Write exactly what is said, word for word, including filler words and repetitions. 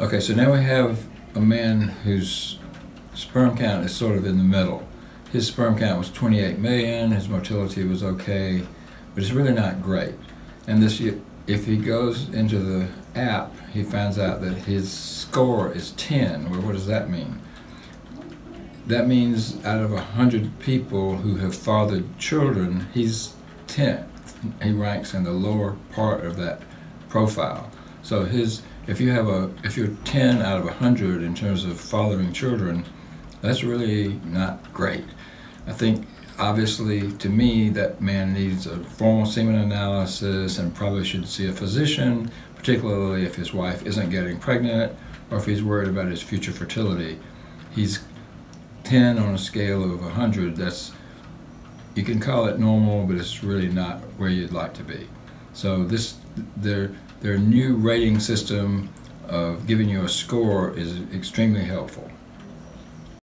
Okay, so now we have a man whose sperm count is sort of in the middle. His sperm count was twenty-eight million, his motility was okay, but it's really not great. And this, if he goes into the app, he finds out that his score is ten. Well, what does that mean? That means out of one hundred people who have fathered children, he's tenth. He ranks in the lower part of that profile. So his, if you have a, if you're ten out of one hundred in terms of fathering children, that's really not great. I think, obviously, to me, that man needs a formal semen analysis and probably should see a physician, particularly if his wife isn't getting pregnant or if he's worried about his future fertility. He's ten on a scale of one hundred. That's, you can call it normal, but it's really not where you'd like to be. So this, their, their new rating system of giving you a score is extremely helpful.